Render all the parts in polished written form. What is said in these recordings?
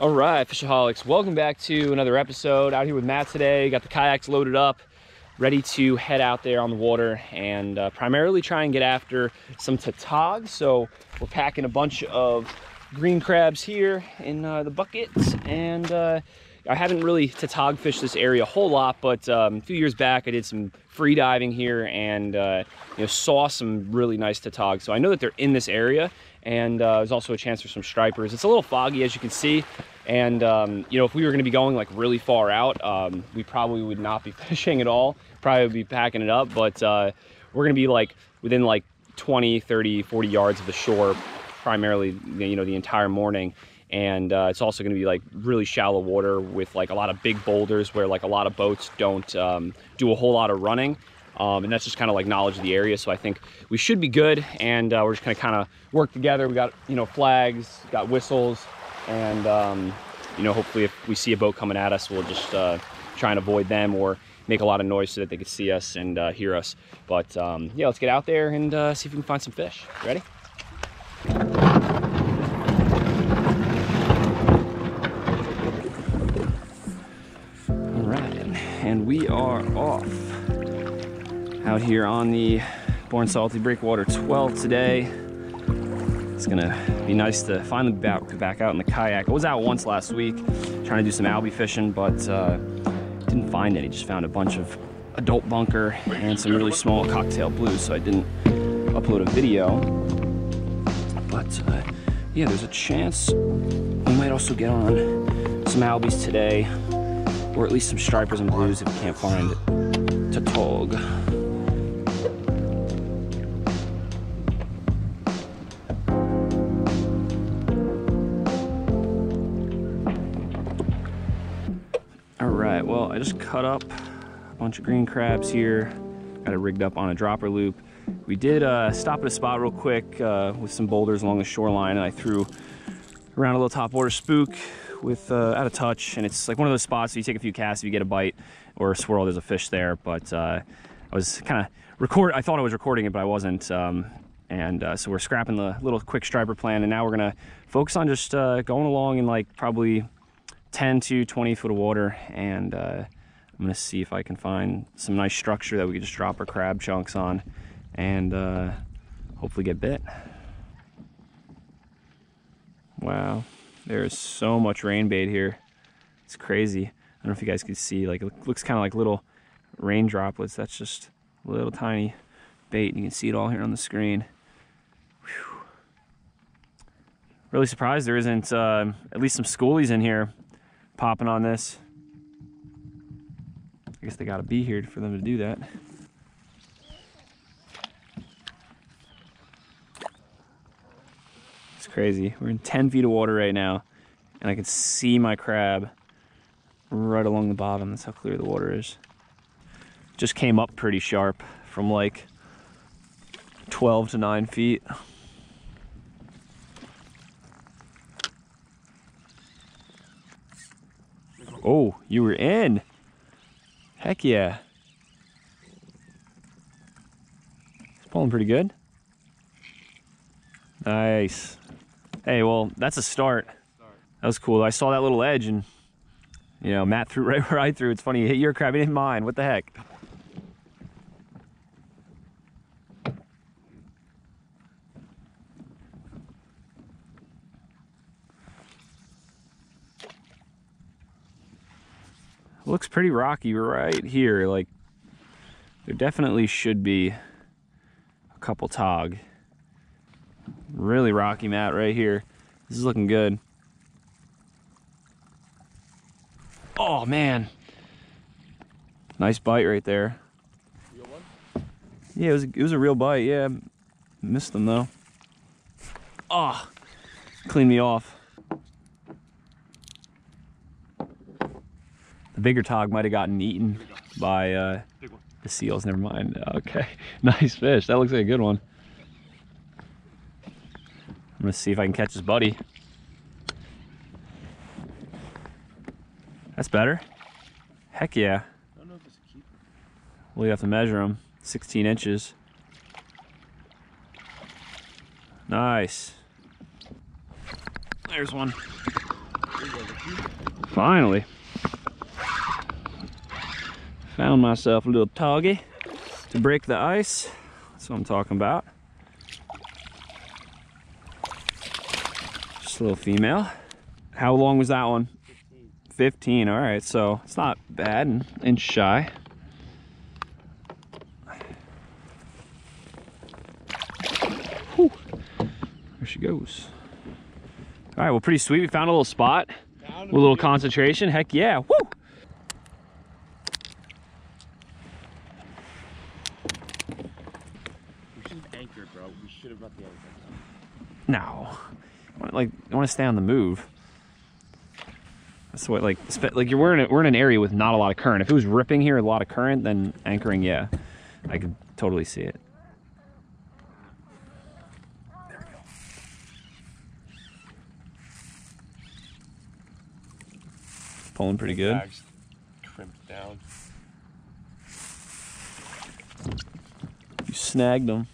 All right, Fishaholics, welcome back to another episode. Out here with Matt today. Got the kayaks loaded up, ready to head out there on the water and primarily try and get after some tautog. So we're packing a bunch of green crabs here in the buckets, and I haven't really tautog fished this area a whole lot, but a few years back I did some free diving here and you know, saw some really nice tautog. So I know that they're in this area, and there's also a chance for some stripers. It's a little foggy, as you can see, and you know, if we were going to be going like really far out, we probably would not be fishing at all, probably would be packing it up. But we're going to be like within like 20, 30, 40 yards of the shore primarily, you know, the entire morning. And it's also going to be like really shallow water with like a lot of big boulders where like a lot of boats don't do a whole lot of running. And that's just kind of like knowledge of the area. So I think we should be good, and we're just going to kind of work together. We got, you know, flags, got whistles, and you know, hopefully if we see a boat coming at us, we'll just try and avoid them or make a lot of noise so that they can see us and hear us. But yeah, let's get out there and see if we can find some fish. Ready? And we are off out here on the Born Salty Breakwater 12 today. It's gonna be nice to finally be back out in the kayak. I was out once last week trying to do some albie fishing, but didn't find any. Just found a bunch of adult bunker and some really small cocktail blues, so I didn't upload a video. But yeah, there's a chance we might also get on some albies today, or at least some stripers and blues if you can't find tautog. All right, well, I just cut up a bunch of green crabs here. Got it rigged up on a dropper loop. We did stop at a spot real quick with some boulders along the shoreline, and I threw around a little topwater spook with out of touch, and it's like one of those spots where you take a few casts, if you get a bite or a swirl, there's a fish there. but I was kind of I thought I was recording it, but I wasn't, and so we're scrapping the little quick striper plan, and now we're gonna focus on just going along in like probably 10 to 20 foot of water, and I'm gonna see if I can find some nice structure that we could just drop our crab chunks on and hopefully get bit. Wow, there's so much rain bait here. It's crazy. I don't know if you guys can see, like, it looks kind of like little rain droplets. That's just little tiny bait. You can see it all here on the screen. Whew. Really surprised there isn't at least some schoolies in here popping on this. I guess they gotta be here for them to do that. Crazy. We're in 10 feet of water right now, and I can see my crab right along the bottom. That's how clear the water is. Just came up pretty sharp from like 12 to 9 feet. Oh, you were in. Heck yeah. It's pulling pretty good. Nice. Hey, well, that's a start. That was cool. I saw that little edge, and you know, Matt threw right where I threw. It's funny, you hit your crab, he didn't mine. What the heck? Looks pretty rocky right here. Like, there definitely should be a couple tautog. Really rocky mat right here. This is looking good. Oh man, nice bite right there. Real one? Yeah, it was a real bite. Yeah, missed them though. Ah, oh, cleaned me off. The bigger tautog might have gotten eaten by the seals. Never mind. Okay, nice fish. That looks like a good one. I'm gonna see if I can catch his buddy. That's better. Heck yeah. I don't know if it's a keeper. Well, you have to measure him. 16 inches. Nice. There's one. Finally, found myself a little toggy to break the ice. That's what I'm talking about. Just a little female. How long was that one? 15. All right, so it's not bad and shy. Whew. There she goes. All right, well, pretty sweet. We found a little spot with a little concentration. Heck yeah. Woo! Should have brought the other thing. No, I want to stay on the move. That's what like we're in an area with not a lot of current. If it was ripping here, a lot of current, then anchoring, yeah, I could totally see it. There we go. Pulling pretty good. Bag's crimped down. You snagged them.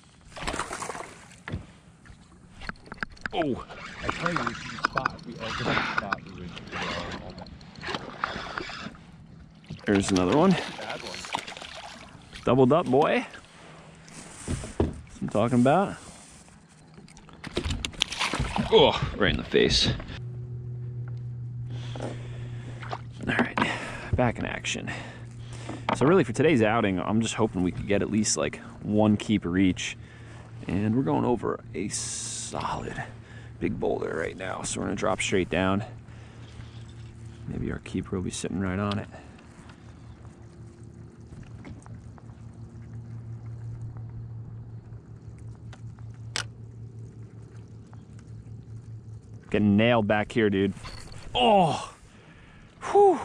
Oh, I tell you, this is a spot. We all get a spot. We would go on that. There's another one. Bad one. Doubled up, boy. That's what I'm talking about. Oh, right in the face. All right, back in action. So really for today's outing, I'm just hoping we could get at least like one keeper each. And we're going over a solid big boulder right now, so we're gonna drop straight down. Maybe our keeper will be sitting right on it. Getting nailed back here, dude. Oh, whew.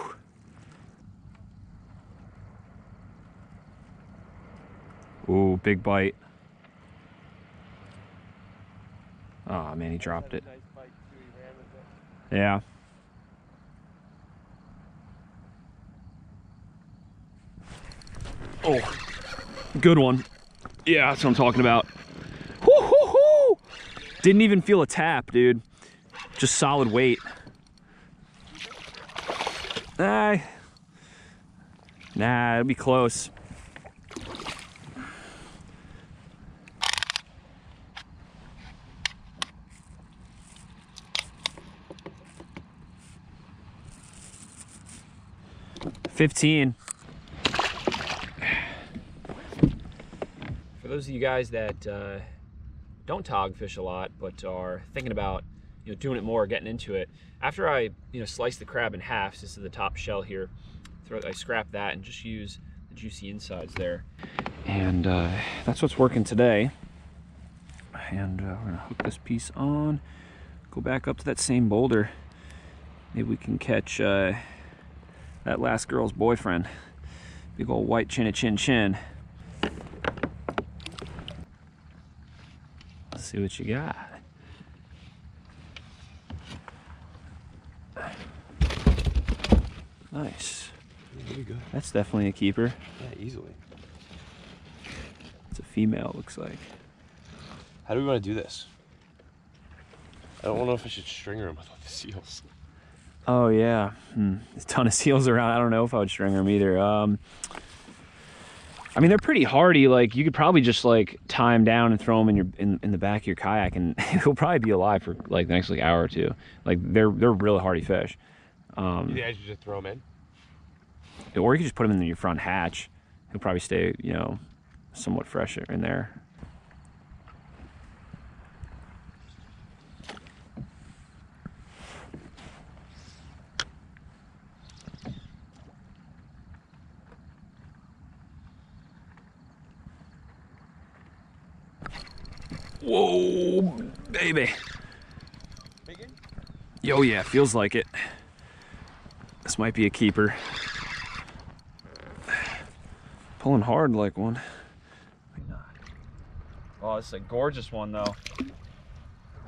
Ooh, big bite. Oh man, he dropped it. Yeah. Oh, good one. Yeah, that's what I'm talking about. Woo-hoo-hoo! Didn't even feel a tap, dude. Just solid weight. Nah, it'll be close. For those of you guys that don't tog fish a lot but are thinking about doing it more, getting into it, after I slice the crab in half, so this is the top shell here, I scrap that and just use the juicy insides there. And that's what's working today. And we're gonna hook this piece on, go back up to that same boulder. Maybe we can catch that last girl's boyfriend. Big old white chin-a-chin-chin. Let's see what you got. Nice. There you go. That's definitely a keeper. Yeah, easily. It's a female, looks like. How do we want to do this? I don't know if I should string her with all the seals. Oh yeah, a ton of seals around. I don't know if I would string them either. I mean, they're pretty hardy. Like you could probably just like tie them down and throw them in your in the back of your kayak, and he'll probably be alive for like the next hour or two. Like they're really hardy fish. Yeah, you just throw them in, or you could just put them in your front hatch. He'll probably stay, somewhat fresh in there. Whoa, baby. Yo, yeah, feels like it. This might be a keeper. Pulling hard like one. Oh, this is a gorgeous one, though. It's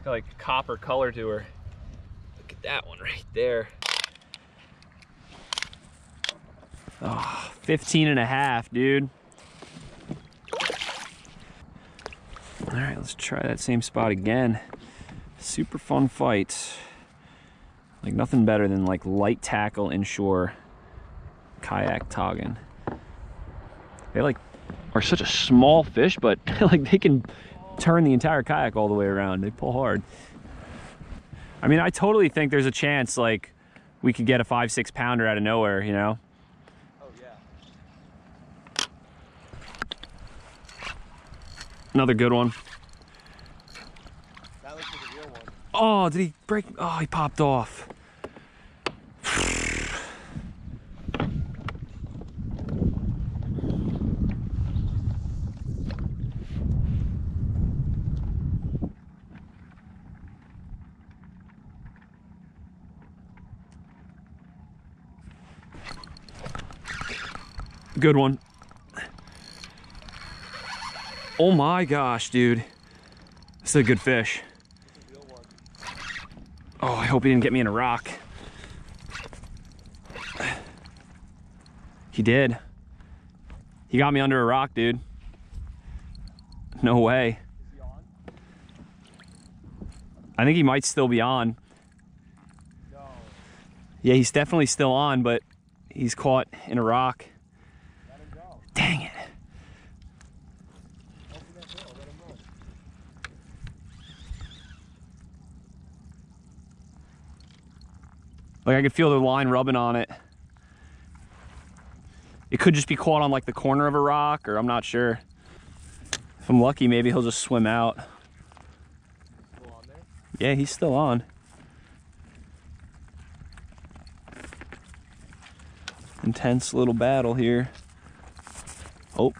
got like a copper color to her. Look at that one right there. Oh, 15 and a half, dude. All right, let's try that same spot again. Super fun fight. Like nothing better than like light tackle inshore kayak togging. They like are such a small fish, but like they can turn the entire kayak all the way around. They pull hard. I mean, I totally think there's a chance like we could get a 5-6 pounder out of nowhere, you know? Oh yeah. Another good one. That looks like a real one. Oh, did he break? Oh, he popped off. Good one. Oh my gosh, dude. This is a good fish. Oh, I hope he didn't get me in a rock. He did. He got me under a rock, dude. No way. Is he on? I think he might still be on. No. Yeah, he's definitely still on, but he's caught in a rock. Dang it. Like I could feel the line rubbing on it. It could just be caught on like the corner of a rock, or I'm not sure. If I'm lucky, maybe he'll just swim out. Still on there? Yeah, he's still on. Intense little battle here. Oh.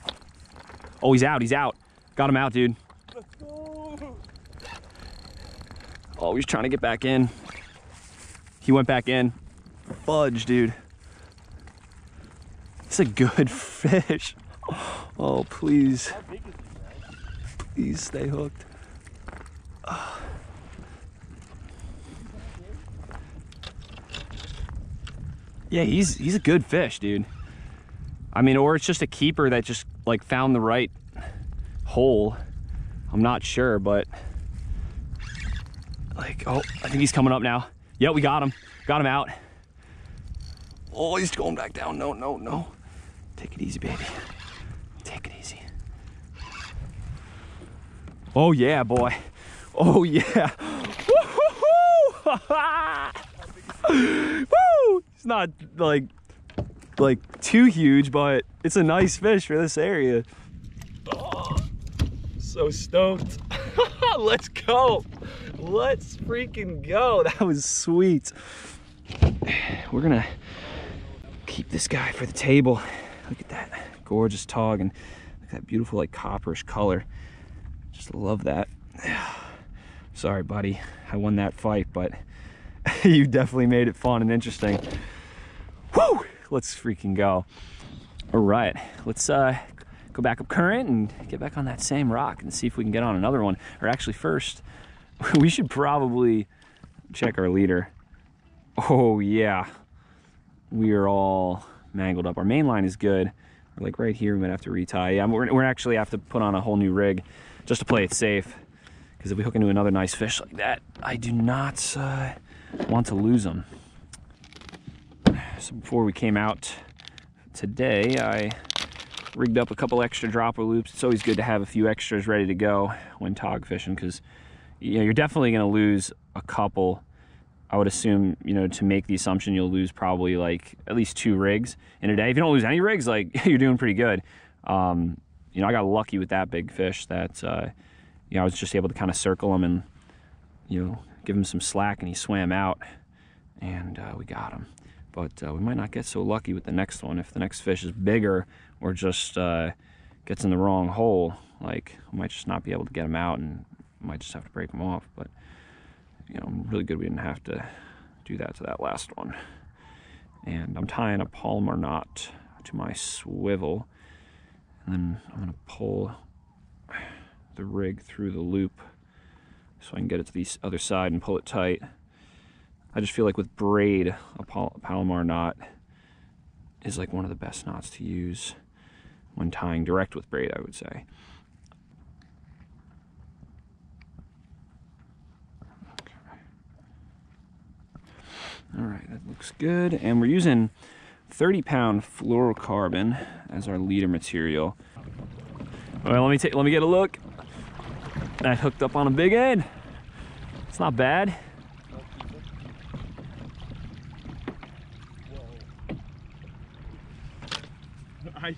Oh, he's out. He's out. Got him out, dude. Let's go. Oh, he's trying to get back in. He went back in. Fudge, dude. It's a good fish. Oh, please. How big is this, guys? Please stay hooked. Yeah, he's a good fish, dude. I mean, or it's just a keeper that just like found the right hole. I'm not sure, but like, oh, I think he's coming up now. Yeah, we got him. Got him out. Oh, he's going back down. No, no, no. Take it easy, baby. Take it easy. Oh yeah, boy. Oh yeah. Woo-hoo-hoo! Woo! It's not like too huge, but it's a nice fish for this area. Oh, so stoked. Let's go. Let's freaking go. That was sweet. We're gonna keep this guy for the table. Look at that gorgeous tog, and look at that beautiful like copperish color. Just love that. Sorry buddy, I won that fight, but you definitely made it fun and interesting. Woo! Let's freaking go. All right, let's go back up current and get back on that same rock and see if we can get on another one. Or actually first, we should probably check our leader. Oh yeah, we are all mangled up. Our main line is good. We're like right here, we might have to retie. Yeah, we're actually have to put on a whole new rig just to play it safe. Because if we hook into another nice fish like that, I do not want to lose them. So before we came out today, I rigged up a couple extra dropper loops. It's always good to have a few extras ready to go when tog fishing, because you know, you're definitely going to lose a couple. I would assume, you know, to make the assumption you'll lose probably like at least 2 rigs in a day. If you don't lose any rigs, like you're doing pretty good. You know, I got lucky with that big fish that, you know, I was just able to kind of circle him and, you know, give him some slack, and he swam out, and we got him. But we might not get so lucky with the next one. If the next fish is bigger or just gets in the wrong hole, like we might just not be able to get them out, and might just have to break them off. But you know, I'm really good we didn't have to do that to that last one. And I'm tying a Palomar knot to my swivel, and then I'm gonna pull the rig through the loop so I can get it to the other side and pull it tight. I just feel like with braid, a Palomar knot is like one of the best knots to use when tying direct with braid, I would say. Okay. All right, that looks good. And we're using 30-pound fluorocarbon as our leader material. All right, let me get a look. I hooked up on a big head. It's not bad. I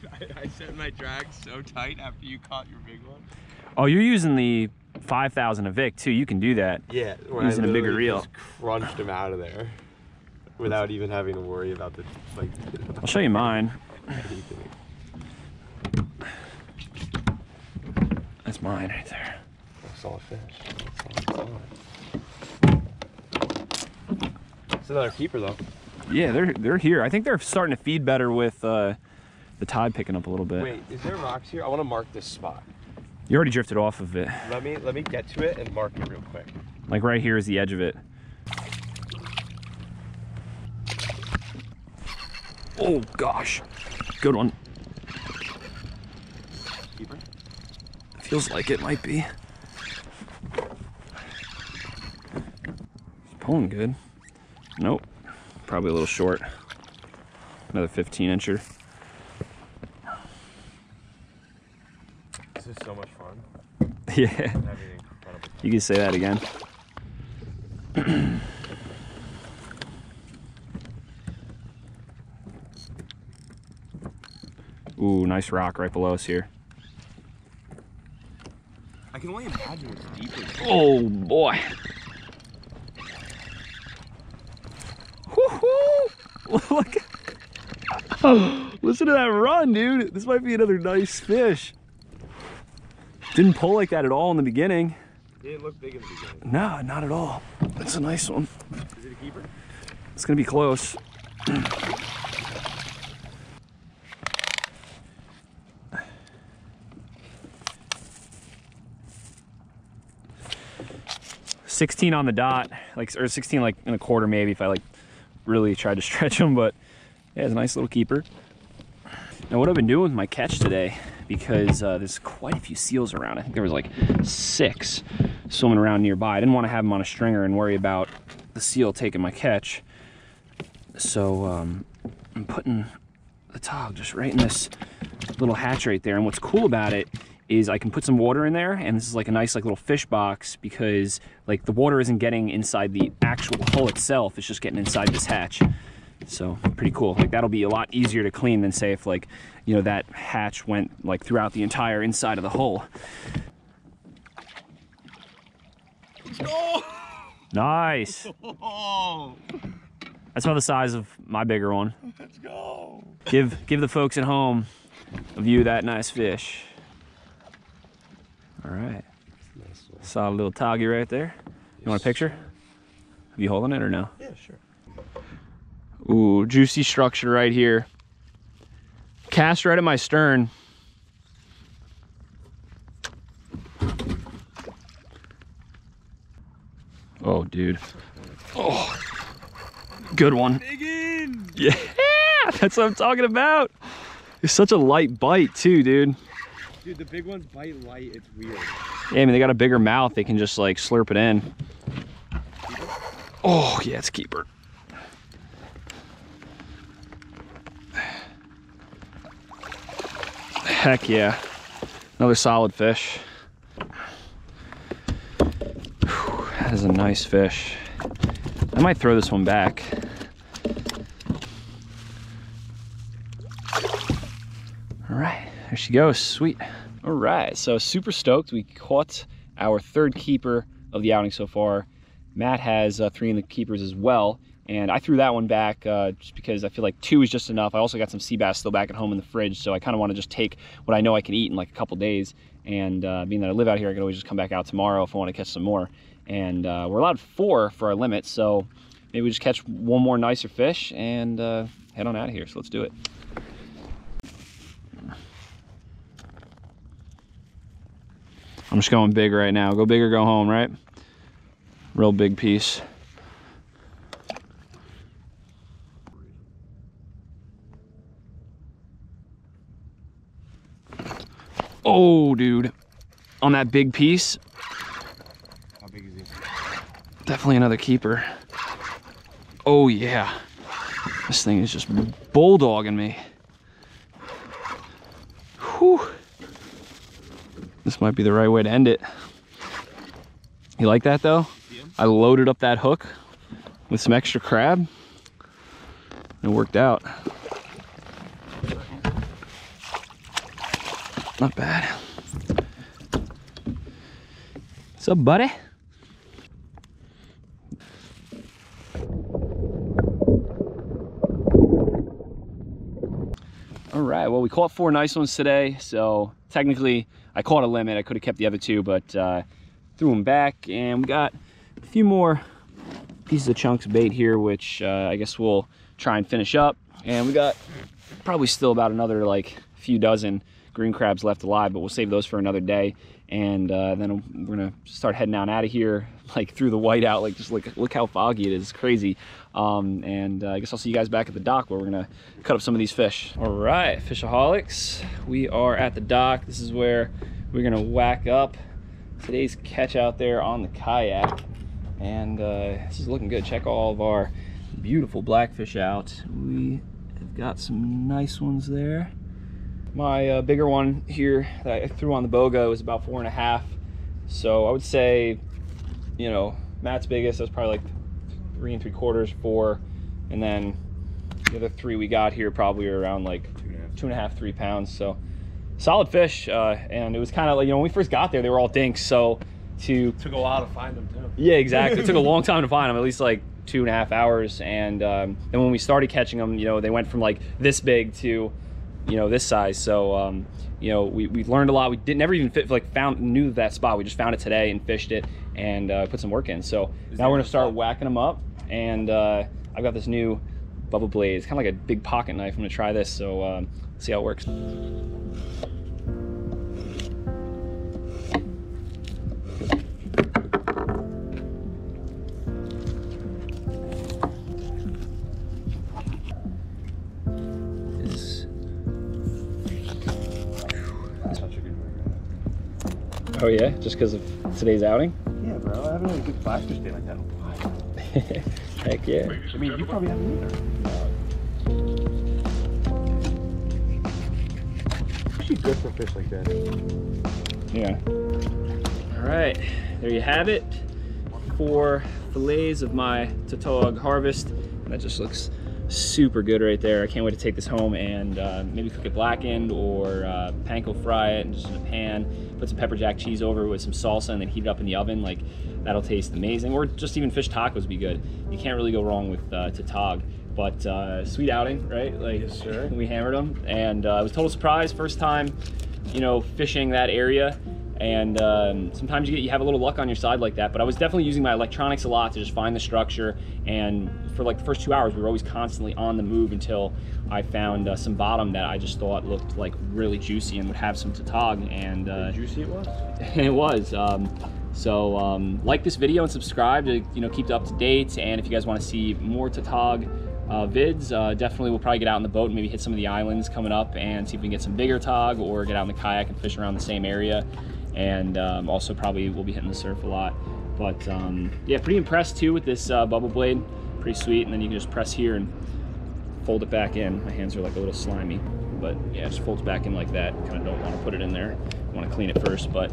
set my drag so tight after you caught your big one. Oh, you're using the 5,000 Evic too. You can do that. Yeah, using a bigger reel. Just crunched him out of there without even having to worry about the like. I'll show you mine. That's mine right there. I saw a fish. It's another keeper though. Yeah, they're here. I think they're starting to feed better with the tide picking up a little bit. Wait, is there rocks here? I want to mark this spot. You already drifted off of it. Let me get to it and mark it real quick. Like right here is the edge of it. Oh gosh, good one. Keeper? Feels like it might be. It's pulling good. Nope, probably a little short. Another 15-incher. This is so much fun. Yeah. You can say that again. Ooh, nice rock right below us here. I can only imagine it's deeper. Oh boy. Woohoo! Look. Listen to that run, dude. This might be another nice fish. Didn't pull like that at all in the beginning. It didn't look big in the beginning. No, not at all. That's a nice one. Is it a keeper? It's gonna be close. $16 on the dot, like, or $16 and a quarter maybe if I like really tried to stretch them, but yeah, it's a nice little keeper. Now what I've been doing with my catch today, because there's quite a few seals around. I think there was like 6 swimming around nearby. I didn't want to have them on a stringer and worry about the seal taking my catch. So I'm putting the tog just right in this little hatch right there. And what's cool about it is I can put some water in there, and this is like a nice like little fish box, because like the water isn't getting inside the actual hull itself. It's just getting inside this hatch. So pretty cool. Like that'll be a lot easier to clean than say if like, you know, that hatch went like throughout the entire inside of the hole. Oh! Nice. Oh. That's about the size of my bigger one. Let's go. Give the folks at home a view of that nice fish. All right. Nice. Solid little toggy right there. You yes. Want a picture? Are you holding it or no? Yeah, sure. Ooh, juicy structure right here. Cast right at my stern. Oh, dude. Oh, good one. Yeah, that's what I'm talking about. It's such a light bite too, dude. Dude, the big ones bite light. It's weird. Yeah, I mean, they got a bigger mouth. They can just like slurp it in. Oh, yeah, it's keeper. Heck yeah, another solid fish. Whew, that is a nice fish. I might throw this one back. All right, there she goes, sweet. All right, so super stoked. We caught our 3rd keeper of the outing so far. Matt has 3 in the keepers as well. And I threw that one back just because I feel like 2 is just enough. I also got some sea bass still back at home in the fridge, so I kind of want to just take what I know I can eat in like a couple days. And being that I live out here, I can always just come back out tomorrow if I want to catch some more. And we're allowed 4 for our limit, so maybe we just catch one more nicer fish and head on out of here. So let's do it. I'm just going big right now. Go big or go home, right? Real big piece. Oh, dude, on that big piece. How big is he? Definitely another keeper. Oh yeah, this thing is just bulldogging me. Whew. This might be the right way to end it. You like that though? Yeah. I loaded up that hook with some extra crab and it worked out. Not bad. What's up, buddy? All right, well, we caught four nice ones today, so technically I caught a limit. I could have kept the other two, but threw them back, and we got a few more pieces of chunks of bait here, which I guess we'll try and finish up. And we got probably still about another like few dozen green crabs left alive, but we'll save those for another day. And then we're gonna start heading on out of here, like through the whiteout. Like just look how foggy it is, it's crazy. And I guess I'll see you guys back at the dock where we're gonna cut up some of these fish. All right, fishaholics, we are at the dock. This is where we're gonna whack up today's catch out there on the kayak. And this is looking good. Check all of our beautiful blackfish out. We have got some nice ones there. My bigger one here that I threw on the boga was about 4.5. So I would say, you know, Matt's biggest, that was probably like 3 3/4, 4. And then the other three we got here probably are around like 2.5, 3 pounds. So solid fish. And it was kind of like, you know, when we first got there, they were all dinks. So took a while to find them too. Yeah, exactly. It took a long time to find them, at least like 2.5 hours. And then when we started catching them, you know, they went from like this big to, you know, this size. So you know, we learned a lot. We didn't never even fit, like knew that spot. We just found it today and fished it and put some work in. So now we're gonna start whacking them up. And I've got this new Bubba Blade. It's kind of like a big pocket knife. I'm gonna try this, so see how it works. Oh yeah, just because of today's outing? Yeah, bro, I haven't had a good blackfish day like that in a while. Heck yeah. I mean, you probably haven't either. She's good for fish like that. Yeah. All right, there you have it. 4 fillets of my Tautog harvest. And that just looks super good right there. I can't wait to take this home and maybe cook it blackened or panko fry it, and just in a pan. Put some pepper jack cheese over with some salsa and then heat it up in the oven. Like, that'll taste amazing. Or just even fish tacos would be good. You can't really go wrong with Tautog. But sweet outing, right? Like, yes, sir. We hammered them, and it was a total surprise. First time, you know, fishing that area. And sometimes you have a little luck on your side like that, but I was definitely using my electronics a lot to just find the structure. And for like the first 2 hours, we were always constantly on the move until I found some bottom that I just thought looked like really juicy and would have some Tautog. And juicy it was. It was. Like this video and subscribe to, you know, keep up to date. And if you guys want to see more Tautog vids, definitely we'll probably get out in the boat and maybe hit some of the islands coming up and see if we can get some bigger Tautog, or get out in the kayak and fish around the same area. And also probably we'll be hitting the surf a lot. But yeah, pretty impressed too with this Bubba Blade. Pretty sweet. And then you can just press here and fold it back in. My hands are like a little slimy, but yeah, just folds back in like that. Kind of don't want to put it in there. Want to clean it first. But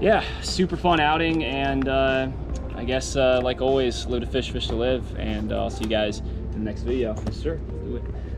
yeah, super fun outing. And I guess like always, live to fish, fish to live. And I'll see you guys in the next video. Yes, sir. Do it.